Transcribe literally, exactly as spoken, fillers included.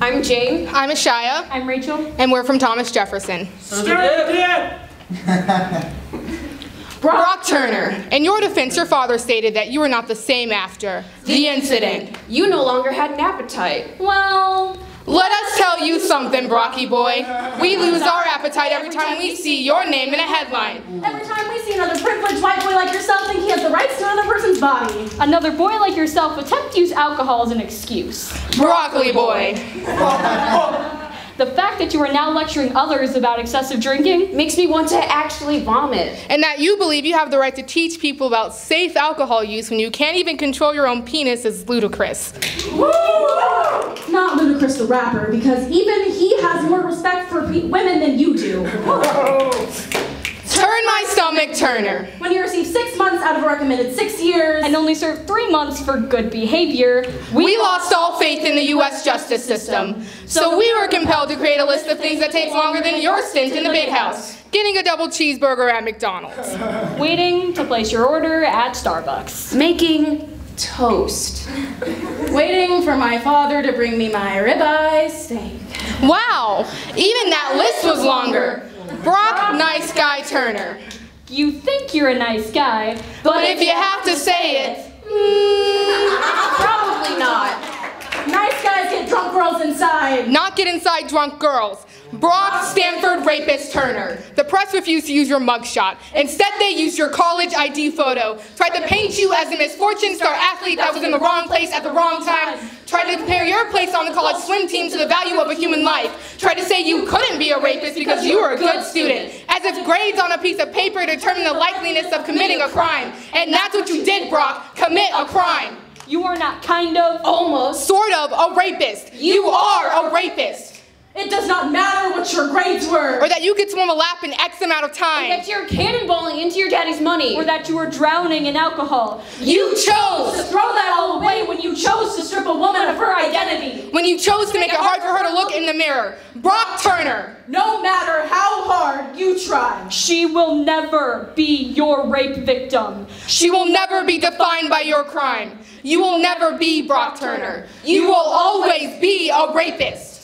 I'm Jane. I'm Ashaya. I'm Rachel. And we're from Thomas Jefferson. Brock, Brock Turner. Turner. In your defense, your father stated that you were not the same after the, the incident. incident. You no longer had an appetite. Well, let us tell you something, Brocky boy. We lose our appetite every time we see your name in a headline. Every time we see another privileged white boy like yourself think he has the rights to another person's body. Another boy like yourself would attempt to use alcohol as an excuse. Broccoli boy. The fact that you are now lecturing others about excessive drinking makes me want to actually vomit. And that you believe you have the right to teach people about safe alcohol use when you can't even control your own penis is ludicrous. Woo! Not Ludacris the rapper, because even he has more respect for pe women than you do. Turn my stomach, Turner. When you receive six months out of a recommended six years and only serve three months for good behavior, we, we lost all faith in the U S justice system. So we were compelled to create a list of things that takes longer than your stint in the Big House. Getting a double cheeseburger at McDonald's. Waiting to place your order at Starbucks. Making toast. Waiting for my father to bring me my ribeye steak. Wow, even that list was longer. Brock, nice guy Turner. You think you're a nice guy, but, but if you have to say it, mm, probably not. Nice guys get drunk girls inside. Not get inside drunk girls. Brock Stanford rapist Turner. The press refused to use your mugshot. Instead, they used your college I D photo. Tried to paint you as a misfortune star athlete that was in the wrong place at the wrong time. Tried to compare your place on the college swim team to the value of a human life. Tried to say you couldn't be a rapist because you were a good student. As if grades on a piece of paper determine the likeliness of committing a crime. And that's what you did, Brock. Commit a crime. You are not kind of, almost, sort of a rapist. You, you are a rapist. It does not matter what your grades were. Or that you could swim a lap in X amount of time. Or that you're cannonballing into your daddy's money. Or that you were drowning in alcohol. You, you chose to throw that all away when you chose to strip a woman of her identity. When you chose to make it hard for her to look in the mirror. Brock Turner. No matter how hard you try, she will never be your rape victim. She will never be defined by your crime. You will never be Brock Turner. You will always be a rapist.